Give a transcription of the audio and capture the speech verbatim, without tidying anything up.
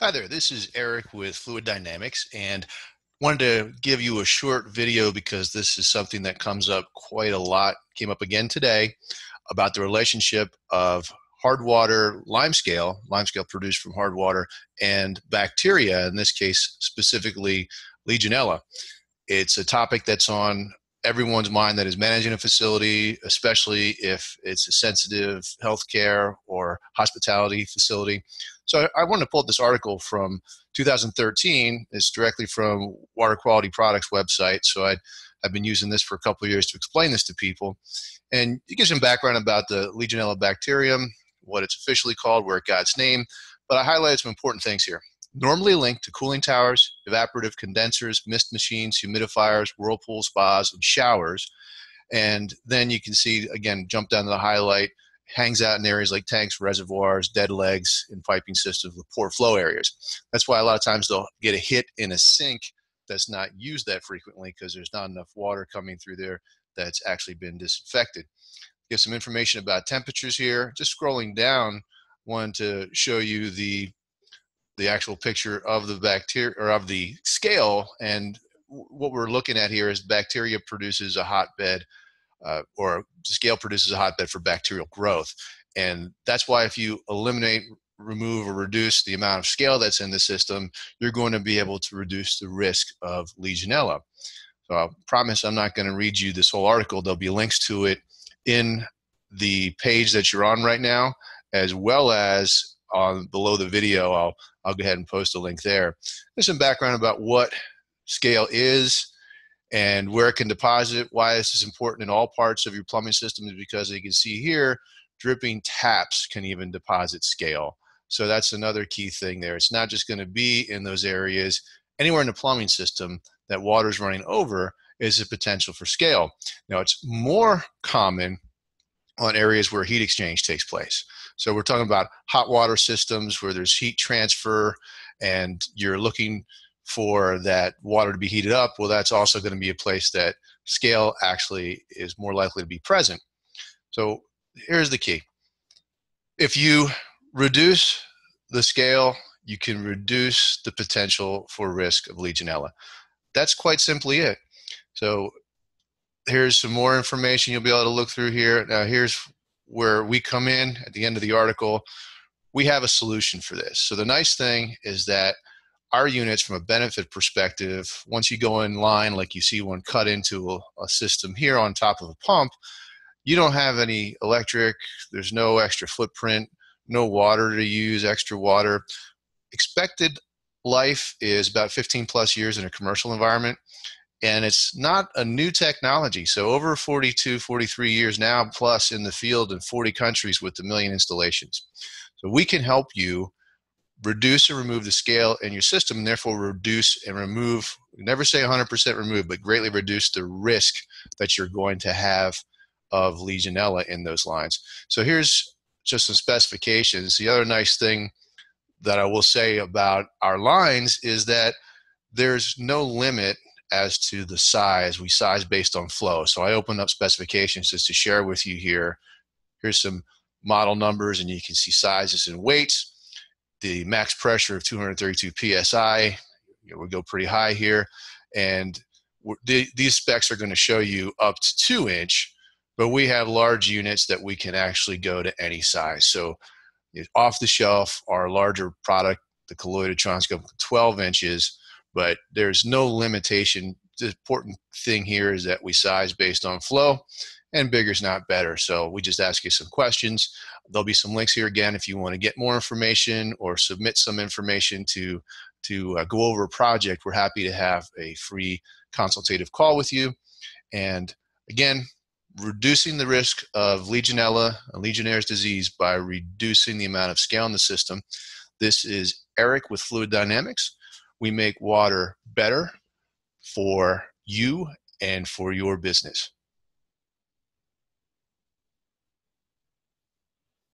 Hi there, this is Eric with Fluid Dynamics, and wanted to give you a short video because this is something that comes up quite a lot, came up again today, about the relationship of hard water limescale, limescale produced from hard water, and bacteria, in this case specifically Legionella. It's a topic that's on everyone's mind that is managing a facility, especially if it's a sensitive healthcare or hospitality facility. So I, I wanted to pull up this article from two thousand thirteen. It's directly from Water Quality Products website. So I'd, I've been using this for a couple of years to explain this to people. And it gives some background about the Legionella bacterium, what it's officially called, where it got its name. But I highlighted some important things here. Normally linked to cooling towers, evaporative condensers, mist machines, humidifiers, whirlpool spas, and showers. And then you can see, again, jump down to the highlight, hangs out in areas like tanks, reservoirs, dead legs, and piping systems with poor flow areas. That's why a lot of times they'll get a hit in a sink that's not used that frequently because there's not enough water coming through there that's actually been disinfected. Give some information about temperatures here. Just scrolling down, wanted to show you the the actual picture of the bacteria or of the scale, and what we're looking at here is bacteria produces a hotbed, uh, or scale produces a hotbed for bacterial growth, and that's why if you eliminate, remove, or reduce the amount of scale that's in the system, you're going to be able to reduce the risk of Legionella. So I promise I'm not going to read you this whole article. There'll be links to it in the page that you're on right now, as well as on below the video. I'll, I'll go ahead and post a link there. There's some background about what scale is and where it can deposit, why this is important in all parts of your plumbing system, is because you can see here, dripping taps can even deposit scale. So that's another key thing there. It's not just gonna be in those areas. Anywhere in the plumbing system that water's running over is a potential for scale. Now, it's more common on areas where heat exchange takes place. So we're talking about hot water systems where there's heat transfer and you're looking for that water to be heated up. Well, that's also going to be a place that scale actually is more likely to be present. So here's the key. If you reduce the scale, you can reduce the potential for risk of Legionella. That's quite simply it. So here's some more information you'll be able to look through here. Now, here's where we come in at the end of the article. We have a solution for this. So the nice thing is that our units, from a benefit perspective, once you go in line, like you see one cut into a, a system here on top of a pump, you don't have any electric, there's no extra footprint, no water to use, extra water. Expected life is about fifteen plus years in a commercial environment. And it's not a new technology. So over forty-two, forty-three years now, plus in the field in forty countries with a million installations. So we can help you reduce or remove the scale in your system, and therefore reduce and remove, never say one hundred percent remove, but greatly reduce the risk that you're going to have of Legionella in those lines. So here's just some specifications. The other nice thing that I will say about our lines is that there's no limit as to the size. We size based on flow. So I opened up specifications just to share with you here. Here's some model numbers, and you can see sizes and weights. The max pressure of two hundred thirty-two P S I, you know, we go pretty high here. And the, these specs are going to show you up to two inch, but we have large units that we can actually go to any size. So off the shelf, our larger product, the colloidatrons, go twelve inches. But there's no limitation. The important thing here is that we size based on flow, and bigger is not better. So we just ask you some questions. There'll be some links here again if you want to get more information or submit some information to, to uh, go over a project. We're happy to have a free consultative call with you. And again, reducing the risk of Legionella and Legionnaire's disease by reducing the amount of scale in the system. This is Eric with Fluid Dynamics. We make water better for you and for your business.